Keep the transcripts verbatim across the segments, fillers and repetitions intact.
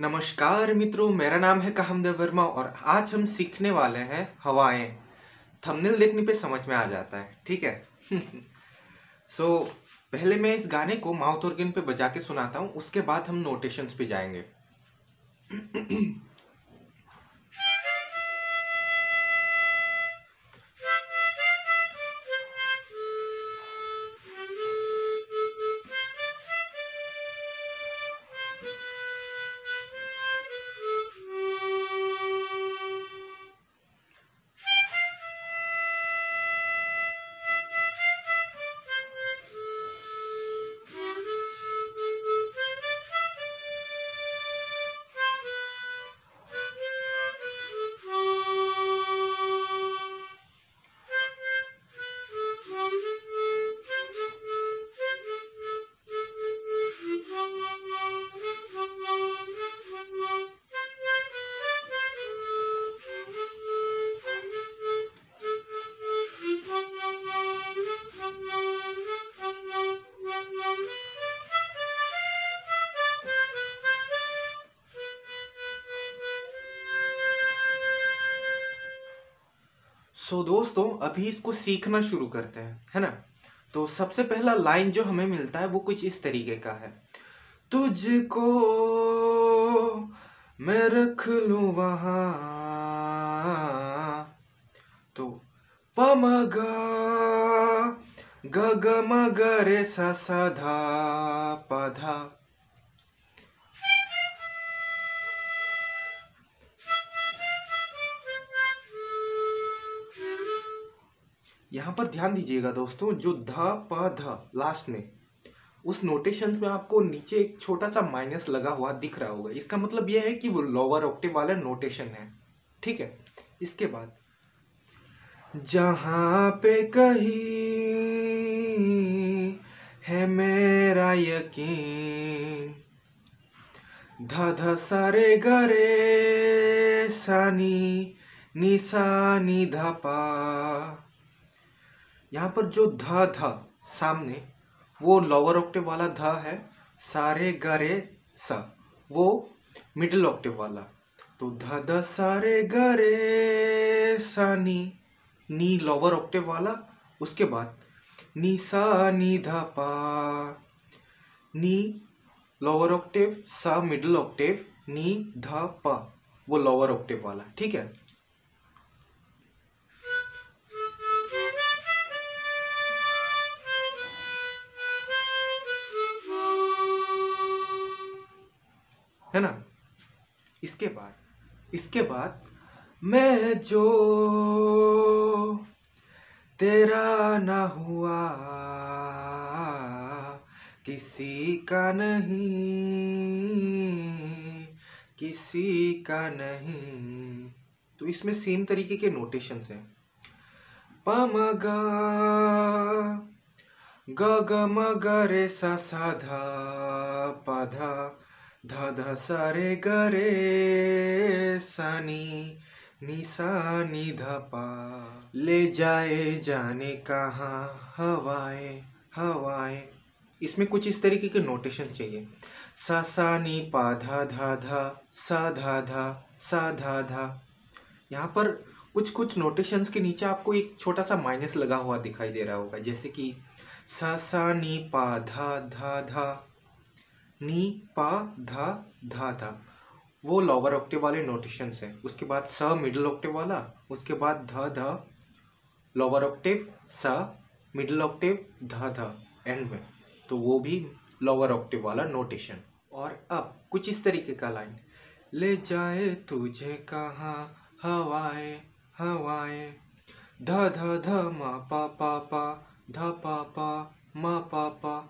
नमस्कार मित्रों, मेरा नाम है कहमद वर्मा और आज हम सीखने वाले हैं हवाएं। थंबनेल देखने पे समझ में आ जाता है, ठीक है। सो so, पहले मैं इस गाने को माउथ ऑर्गन पे बजा के सुनाता हूँ, उसके बाद हम नोटेशंस पे जाएंगे। सो so, दोस्तों अभी इसको सीखना शुरू करते हैं, है ना। तो सबसे पहला लाइन जो हमें मिलता है वो कुछ इस तरीके का है। तुझको मैं रख लूं वहां, तो पमगा गग मगरे सा साधा पधा। यहाँ पर ध्यान दीजिएगा दोस्तों, जो ध प ध लास्ट में, उस नोटेशन में आपको नीचे एक छोटा सा माइनस लगा हुआ दिख रहा होगा। इसका मतलब यह है कि वो लोअर ऑक्टेव वाला नोटेशन है, ठीक है। इसके बाद जहाँ पे कहीं है मेरा यकीन, ध ध सारे गरे सानी निसानी धापा। यहाँ पर जो ध ध सामने, वो लोअर ऑक्टेव वाला ध है। सारे गरे सा, वो मिडिल ऑक्टेव वाला। तो ध ध सारे गरे सा नी, नी लोअर ऑक्टेव वाला। उसके बाद नी सा नी ध पा, नी लोअर ऑक्टेव, सा मिडिल ऑक्टेव, नी ध पा वो लोअर ऑक्टेव वाला, ठीक है। है ना। इसके बाद इसके बाद मैं जो तेरा ना हुआ किसी का नहीं, किसी का नहीं। तो इसमें सेम तरीके के नोटेशंस हैं। पमगा गगमगरे सा साधा पधा, धा धा सारे गरे सानी निसानी धपा। ले जाए जाने कहाँ हवाएं हवाएं, इसमें कुछ इस तरीके के नोटेशन चाहिए। सा सानी पा धा धा धा सा धा धा सा धा धा। यहाँ पर कुछ कुछ नोटेशंस के नीचे आपको एक छोटा सा माइनस लगा हुआ दिखाई दे रहा होगा, जैसे कि सा सानी पा धा धा धा नी पा धा धा धा, वो लोअर ऑक्टेव वाले नोटेशंस हैं। उसके बाद स मिडिल ऑक्टेव वाला, उसके बाद ध ध लोअर ऑक्टेव, स मिडिल ऑक्टेव, ध ध एंड में, तो वो भी लोअर ऑक्टेव वाला नोटेशन। और अब कुछ इस तरीके का लाइन। ले जाए तुझे कहाँ हवाएं हवाएं, ध ध ध मा पा पा पा ध पा पा मा पा पा।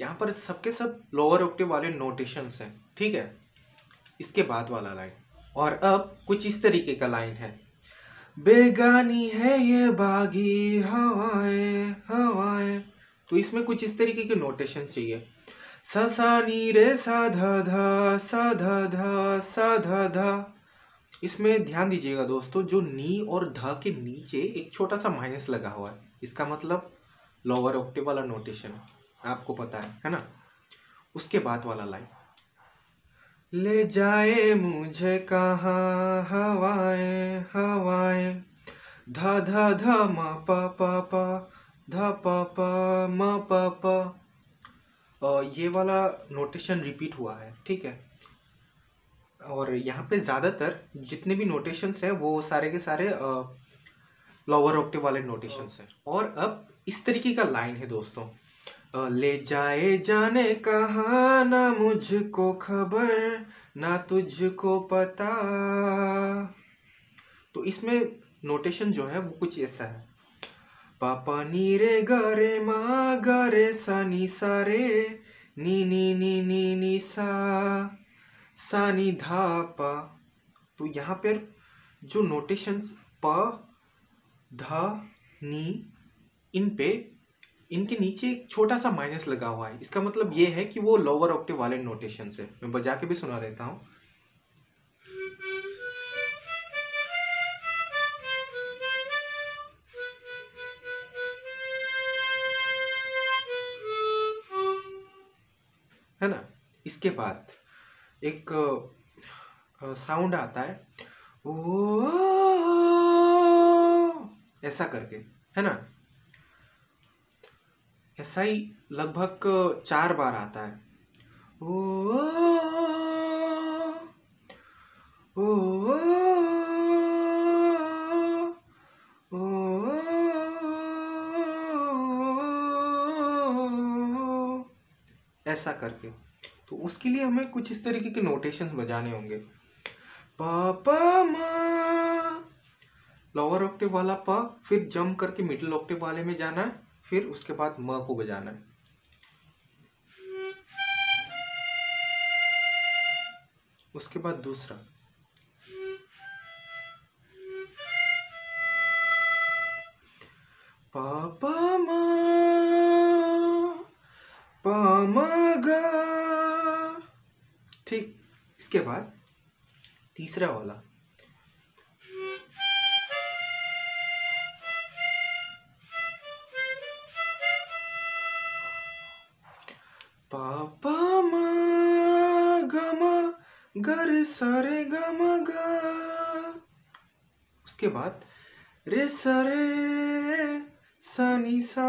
यहाँ पर सबके सब लोअर ऑक्टेव वाले नोटेशंस हैं, ठीक है। इसके बाद वाला लाइन, और अब कुछ इस तरीके का लाइन है। बेगानी है ये बागी हवाएं हवाएं, तो इसमें कुछ इस तरीके के नोटेशन चाहिए। सा सा नी रे सा धा धा सा धा धा सा धा धा। इसमें ध्यान दीजिएगा दोस्तों, जो नी और धा के नीचे एक छोटा सा माइनस लगा हुआ है, इसका मतलब लोअर ऑक्टेव वाला नोटेशन आपको पता है है ना। उसके बाद वाला लाइन, ले जाए मुझे कहाँ हवाएं हवाएं, धा धा धा मा पा पा पा, धा पा पा मा पा पा। ये वाला नोटेशन रिपीट हुआ है, ठीक है। और यहाँ पे ज़्यादातर जितने भी नोटेशंस हैं वो सारे के सारे लोअर ऑक्टेव वाले नोटेशंस हैं। और अब इस तरीके का लाइन है दोस्तों, ले जाए जाने कहाँ, ना मुझको खबर ना तुझको पता। तो इसमें नोटेशन जो है वो कुछ ऐसा है, पापा नी रे गा रे माँ गा रे सा नी सा रे नी नी नी नी नी सा सा नी धा पा। तो यहाँ पर जो नोटेशंस प धा नी, इन पे इनके नीचे एक छोटा सा माइनस लगा हुआ है। इसका मतलब ये है कि वो लोअर ऑक्टेव वाले नोटेशन है। मैं बजा के भी सुना देता हूँ। है ना। इसके बाद एक साउंड आता है ओ ऐसा करके, है ना। ऐसा ही लगभग चार बार आता है। ओ ओ ऐसा करके। तो उसके लिए हमें कुछ इस तरीके के नोटेशंस बजाने होंगे। पापा मा, लोअर ऑक्टेव वाला पा, फिर जंप करके मिडिल ऑक्टेव वाले में जाना है, फिर उसके बाद म को बजाना है। उसके बाद दूसरा, पापा मा पा मा गा, ठीक। इसके बाद तीसरा वाला, पापा मा गा मा गा रे सा रे गा मा गा। उसके बाद रे सा रे सा नी सा।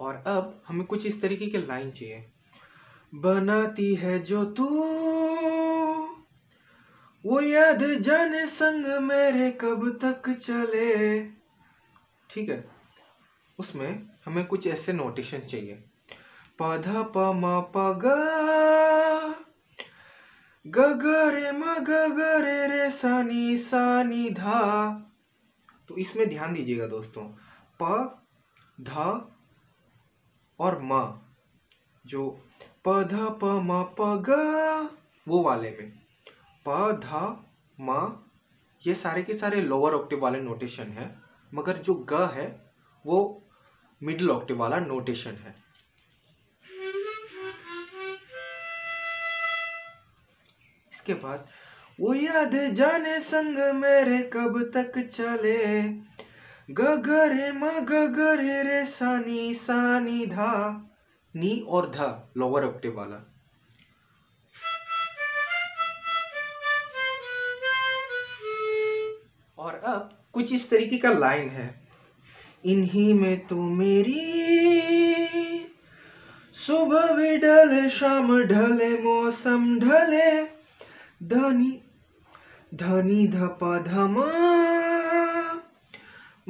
और अब हमें कुछ इस तरीके के लाइन चाहिए, बनाती है जो तू वो याद जाने संग मेरे कब तक चले, ठीक है। उसमें हमें कुछ ऐसे नोटेशन चाहिए, पाधा पा मा पा गा गा रे मा गा रे रे सा नी सा नी धा। तो इसमें ध्यान दीजिएगा दोस्तों, प धा और मा, जो पाधा पा मा पा गा वो वाले में पा धा मा, ये सारे के सारे लोअर ऑक्टेव वाले नोटेशन है, मगर जो ग है वो मिडिल ऑक्टेव वाला नोटेशन है। इसके बाद वो याद जाने संग मेरे कब तक चले, ग ग रे मा ग ग रे रे सा नी सा नी धा, नी और धा लोअर ऑक्टेव वाला। और अब कुछ इस तरीके का लाइन है, इन्हीं में तो मेरी सुबह भी ढले शाम ढले मौसम ढले, धनी धनी धपा धमा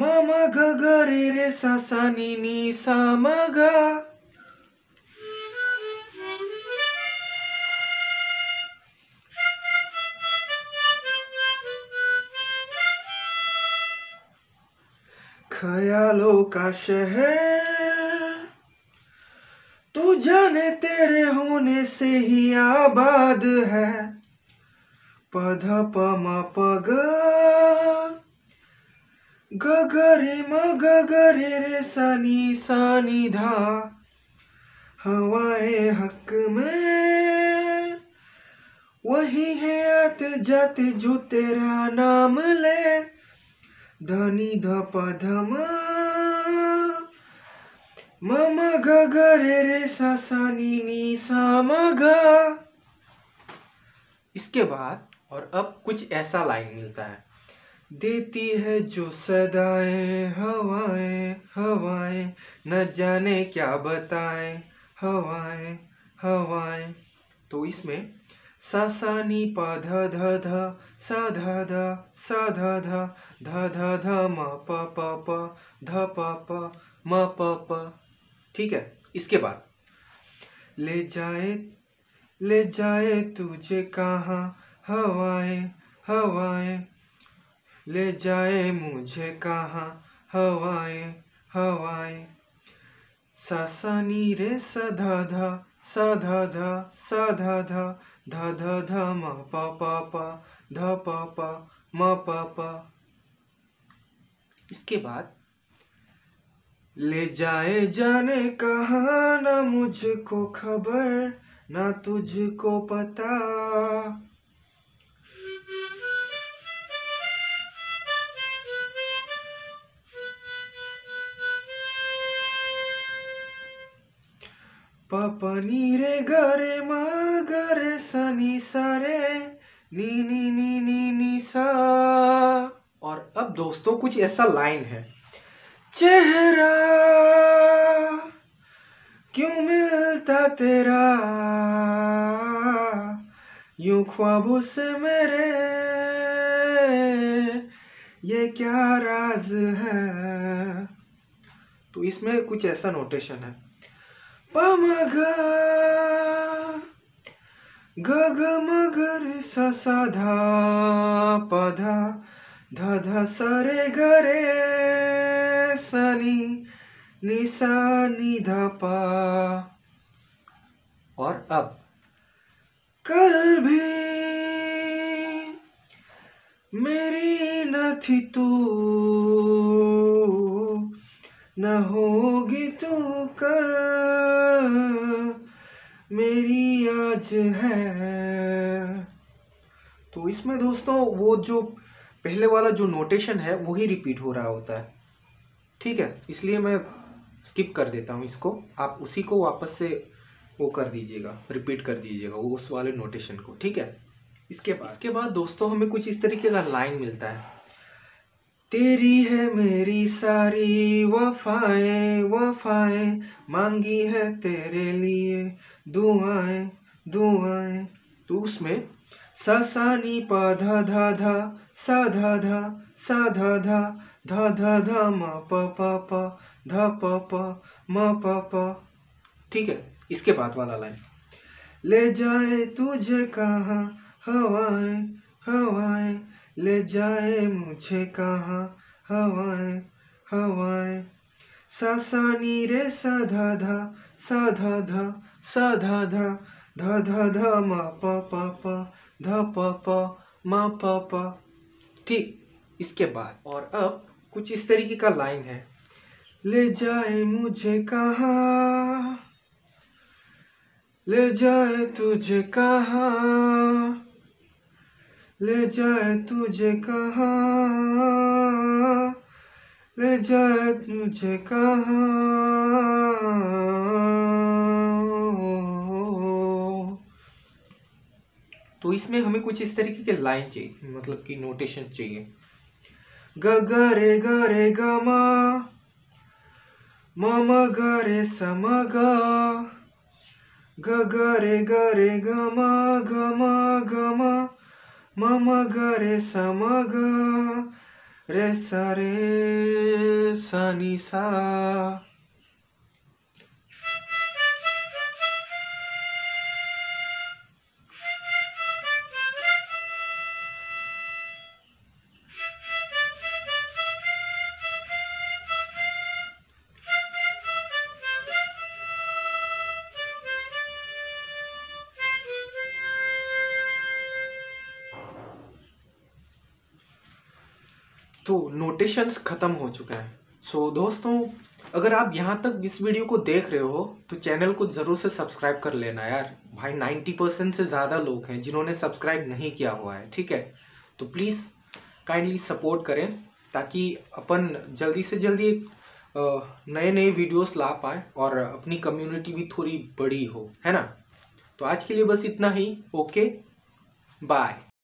मामा गा रे रे सा सा नी नी सा मा गा। ख्यालों का शहर तू जाने तेरे होने से ही आबाद है, पधा पमा पगा गगरे मगरे रे सानी सानी धा, हवाए हक में वही है आते जाते जो तेरा नाम ले। धनी धप धम मम ग रे रे सा सा नी नी सा म ग। इसके बाद और अब कुछ ऐसा लाइन मिलता है। देती है जो सदाएं हवाएं हवाएं, न जाने क्या बताएं हवाएं हवाएं। तो इसमें सा सा नी पा धा धा धा सा धा धा सा धा धा धा धा धा म पा पा पा धा पा पा म पा पा। ठीक है, इसके बाद ले जाए ले जाए तुझे कहाँ हवाएं हवाएं, ले जाए मुझे कहाँ हवाएं हवाएं। सा सा नी रे सा धा धा सा धा धा सा धा धा धा धा धा म पा पा पा धा पा पा म पा पा। इसके बाद ले जाए जाने कहाँ, ना मुझको खबर ना तुझको पता। पापा नी रे गा रे मा गा रे सा नी सा रे नी नी नी नी नी सा। और अब दोस्तों कुछ ऐसा लाइन है। चेहरा क्यों मिलता तेरा यूं ख्वाबों से मेरे, ये क्या राज है। तो इसमें कुछ ऐसा नोटेशन है। पमगा ग मगर सा सा धा पधा धा धा सरे गरे सनी निसा नि धा पा। और अब कल भी मेरी न थी तू न होगी तू कल, मेरी आज है। तो इसमें दोस्तों वो जो पहले वाला जो नोटेशन है वो ही रिपीट हो रहा होता है। ठीक है, इसलिए मैं स्किप कर देता हूँ इसको। आप उसी को वापस से वो कर दीजिएगा, रिपीट कर दीजिएगा वो उस वाले नोटेशन को। ठीक है, इसके बाद इसके बाद दोस्तों हमें कुछ इस तरीके का लाइन मिलता है। तेरी है मेरी सारी वफाएं वफाएं, मांगी है तेरे लिए दुआएं दुआएं। तो उसमें सा सा नी पा धा धा धा सा धा धा सा धा धा धा धा धा म पा पा पा धा पा पा म पा पा। ठीक है, इसके बाद वाला लाइन। ले जाए तुझे कहाँ हवाएं हवाएं, ले जाए मुझे कहाँ हवाएं हवाएं। सा सा नी रे सा धा धा सा धा धा सा धा धा धा धा धा म पा पा पा धा पा पा म पा पा। ठीक, इसके बाद और अब कुछ इस तरीके का लाइन है। ले जाए मुझे कहाँ ले जाए तुझे कहाँ ले जाए तुझे कहाँ ले जाए तुझे कहाँ। तो इसमें हमें कुछ इस तरीके के लाइन चाहिए, मतलब कि नोटेशन चाहिए। ग ग रे ग रे ग मा म म ग रे स म ग ग ग रे ग रे ग म ग म ग म म म ग रे स म ग रे स रे स नि सा। तो नोटेशंस ख़त्म हो चुका है। सो so, दोस्तों अगर आप यहाँ तक इस वीडियो को देख रहे हो तो चैनल को ज़रूर से सब्सक्राइब कर लेना यार। भाई नाइन्टी परसेंट से ज़्यादा लोग हैं जिन्होंने सब्सक्राइब नहीं किया हुआ है, ठीक है। तो प्लीज़ काइंडली सपोर्ट करें ताकि अपन जल्दी से जल्दी नए नए वीडियोस ला पाएँ और अपनी कम्युनिटी भी थोड़ी बड़ी हो, है ना। तो आज के लिए बस इतना ही। Okay, bye.